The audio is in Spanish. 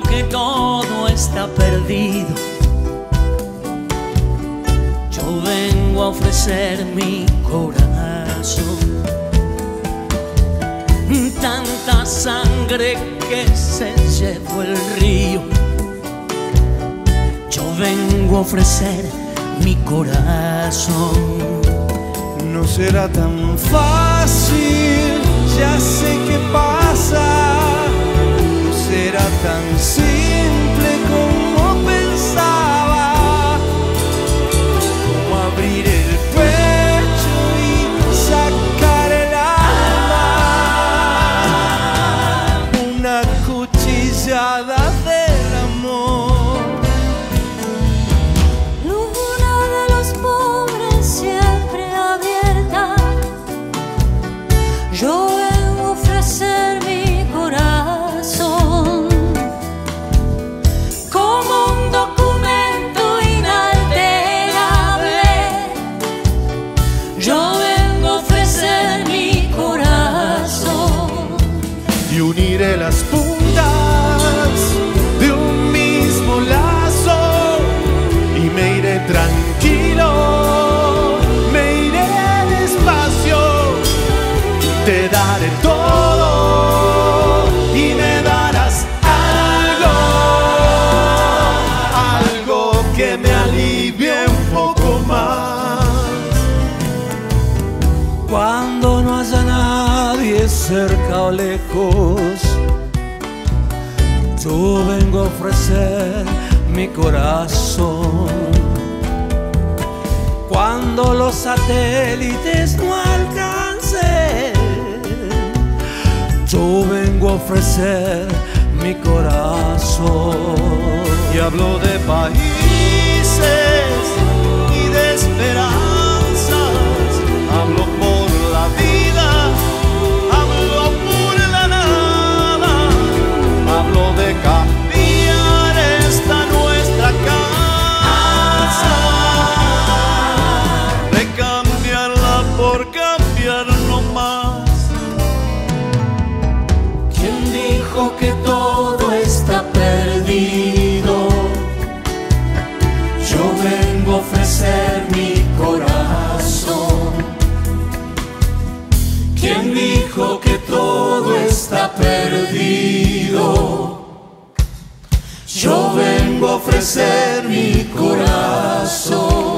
creo que todo está perdido. Yo vengo a ofrecer mi corazón. Tanta sangre que se llevó el río. Yo vengo a ofrecer mi corazón. No será tan fácil, ya sé qué pasa. No será tan simple como pensaba. Como abrir el pecho y sacar el alma. Una cuchillada del amor. Luna de los pobres siempre abierta. Yo vengo a ofrecer mi corazón como un documento inalterable. Yo vengo a ofrecer mi corazón y uniré las puntas de un mismo lazo y me iré tranquilo, me iré despacio, te daré todo y me darás algo, algo que me alivie un poco más. Cuando no haya nadie cerca o lejos, yo vengo a ofrecer mi corazón. Cuando los satélites no alcancen, yo vengo a ofrecer mi corazón. Y hablo de países y de esperanzas, hablo por la vida, hablo por la nada, hablo de cambiar esta nuestra casa, de cambiarla por cambiar no más. ¿Quién dijo que todo está perdido? Yo vengo a ofrecer mi corazón. ¿Quién dijo que todo está perdido? Yo vengo a ofrecer mi corazón.